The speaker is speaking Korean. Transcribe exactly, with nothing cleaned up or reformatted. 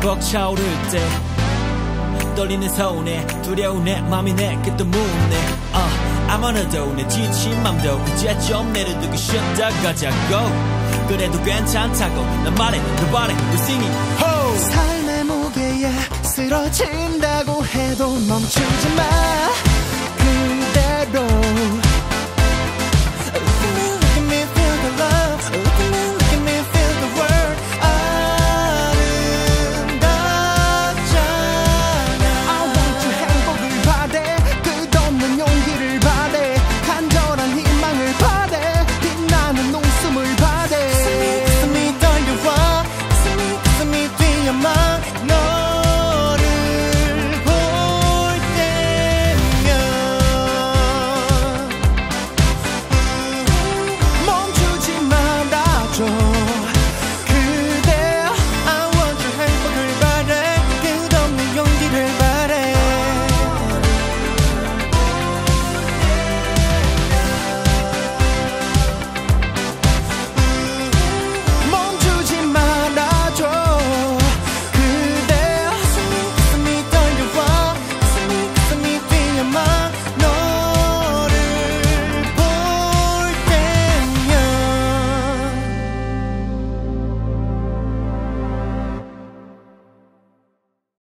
벅차오를 때 떨리는 서운에 두려운 내 맘이 내게 또 묻네. uh, 아무나 더운에 지친 맘도 이제 좀 내려두고 쉬었다 가자고. 그래도 괜찮다고 난 말해 너 말해 너 singing ho. 삶의 무게에 쓰러진다고 해도 멈추지 마.